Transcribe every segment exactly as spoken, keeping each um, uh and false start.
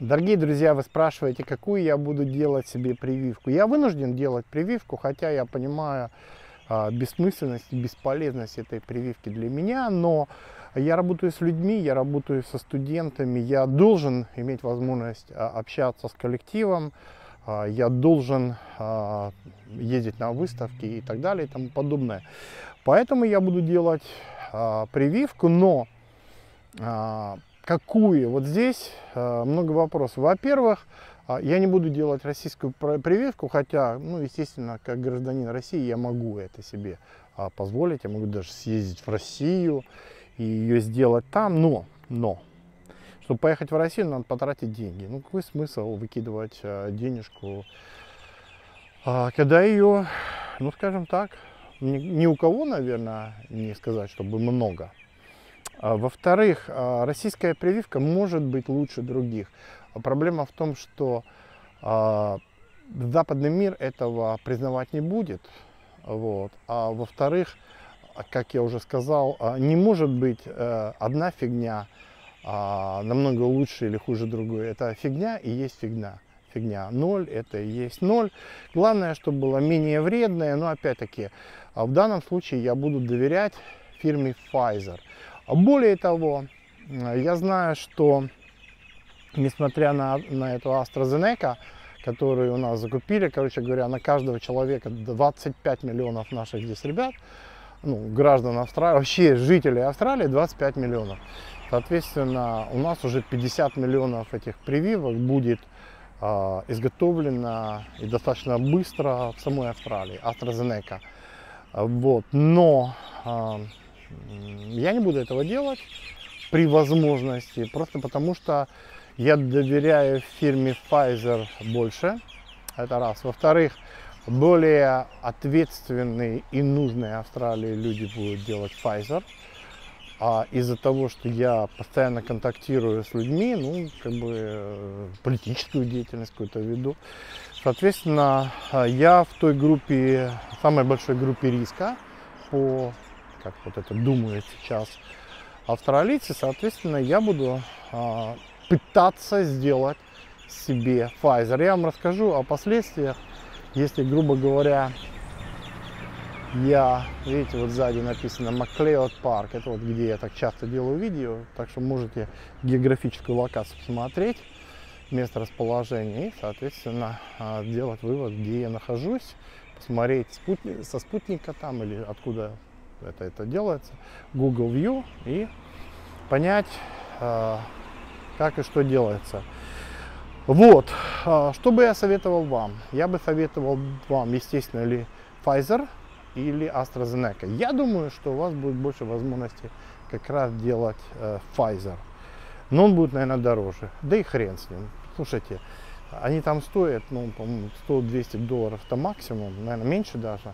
Дорогие друзья, вы спрашиваете, какую я буду делать себе прививку. Я вынужден делать прививку, хотя я понимаю а, бессмысленность и бесполезность этой прививки для меня, но я работаю с людьми, я работаю со студентами, я должен иметь возможность а, общаться с коллективом, а, я должен а, ездить на выставки и так далее и тому подобное. Поэтому я буду делать а, прививку, но... А, Какую? Вот здесь много вопросов. Во-первых, я не буду делать российскую прививку, хотя, ну, естественно, как гражданин России я могу это себе позволить. Я могу даже съездить в Россию и ее сделать там, но, но, чтобы поехать в Россию, надо потратить деньги. Ну, какой смысл выкидывать денежку, когда ее, ну, скажем так, ни у кого, наверное, не сказать, чтобы много. Во-вторых, российская прививка может быть лучше других. Проблема в том, что западный мир этого признавать не будет. Вот. А во-вторых, как я уже сказал, не может быть одна фигня намного лучше или хуже другой. Это фигня и есть фигня. Фигня ноль, это и есть ноль. Главное, чтобы было менее вредное. Но опять-таки, в данном случае я буду доверять фирме Pfizer. Более того, я знаю, что несмотря на, на эту AstraZeneca, которую у нас закупили, короче говоря, на каждого человека двадцать пять миллионов наших здесь ребят, ну, граждан Австралии, вообще жителей Австралии двадцать пять миллионов. Соответственно, у нас уже пятьдесят миллионов этих прививок будет э, изготовлено и достаточно быстро в самой Австралии, AstraZeneca. Вот, но... Э, Я не буду этого делать при возможности, просто потому что я доверяю фирме Pfizer больше, это раз. Во-вторых, более ответственные и нужные Австралии люди будут делать Pfizer. А из-за того, что я постоянно контактирую с людьми, ну, как бы политическую деятельность какую-то веду, соответственно, я в той группе, самой большой группе риска по... как вот это думают сейчас австралийцы, соответственно, я буду э, пытаться сделать себе Pfizer. Я вам расскажу о последствиях, если, грубо говоря, я, видите, вот сзади написано Маклеод парк, это вот где я так часто делаю видео, так что можете географическую локацию посмотреть, место расположения и, соответственно, э, делать вывод, где я нахожусь, посмотреть спутник, со спутника там или откуда это это делается, Google View, и понять, э, как и что делается. Вот, э, что бы я советовал вам? Я бы советовал вам, естественно, ли Pfizer или AstraZeneca. Я думаю, что у вас будет больше возможностей как раз делать э, Pfizer. Но он будет, наверное, дороже. Да и хрен с ним. Слушайте, они там стоят, ну, по-моему, сто-двести долларов-то максимум, наверное, меньше даже.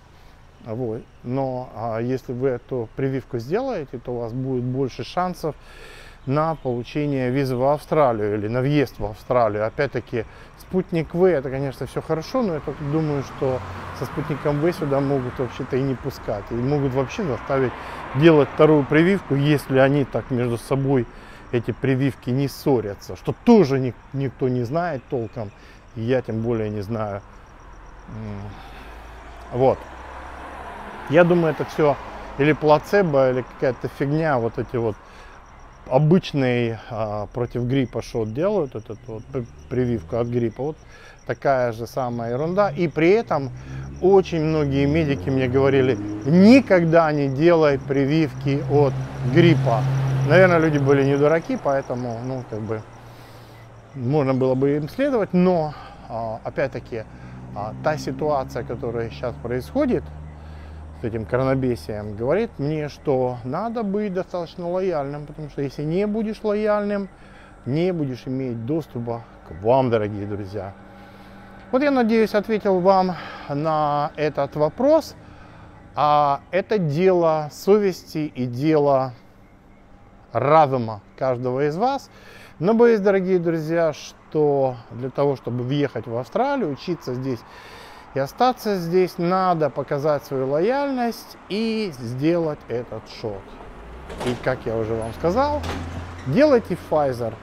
Вот. Но а, если вы эту прививку сделаете, то у вас будет больше шансов на получение визы в Австралию или на въезд в Австралию. Опять-таки, спутник В, это, конечно, все хорошо, но я только думаю, что со спутником В сюда могут вообще-то и не пускать. И могут вообще заставить делать вторую прививку, если они так между собой, эти прививки, не ссорятся. Что тоже ни, никто не знает толком, и я тем более не знаю. Вот. Я думаю, это все или плацебо, или какая-то фигня, вот эти вот обычные а, против гриппа шот делают, этот вот прививку от гриппа, вот такая же самая ерунда. И при этом очень многие медики мне говорили, никогда не делай прививки от гриппа. Наверное, люди были не дураки, поэтому, ну, как бы, можно было бы им следовать, но, а, опять-таки, а, та ситуация, которая сейчас происходит, этим коронабесием, говорит мне, что надо быть достаточно лояльным, потому что если не будешь лояльным, не будешь иметь доступа к вам, дорогие друзья. Вот я надеюсь, ответил вам на этот вопрос. А это дело совести и дело разума каждого из вас. Но боюсь, дорогие друзья, что для того, чтобы въехать в Австралию, учиться здесь и остаться здесь, надо показать свою лояльность и сделать этот шот. И, как я уже вам сказал, делайте Pfizer.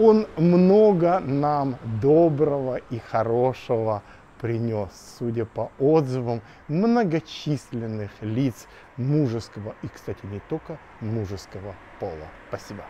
Он много нам доброго и хорошего принес, судя по отзывам многочисленных лиц мужеского и, кстати, не только мужеского пола. Спасибо.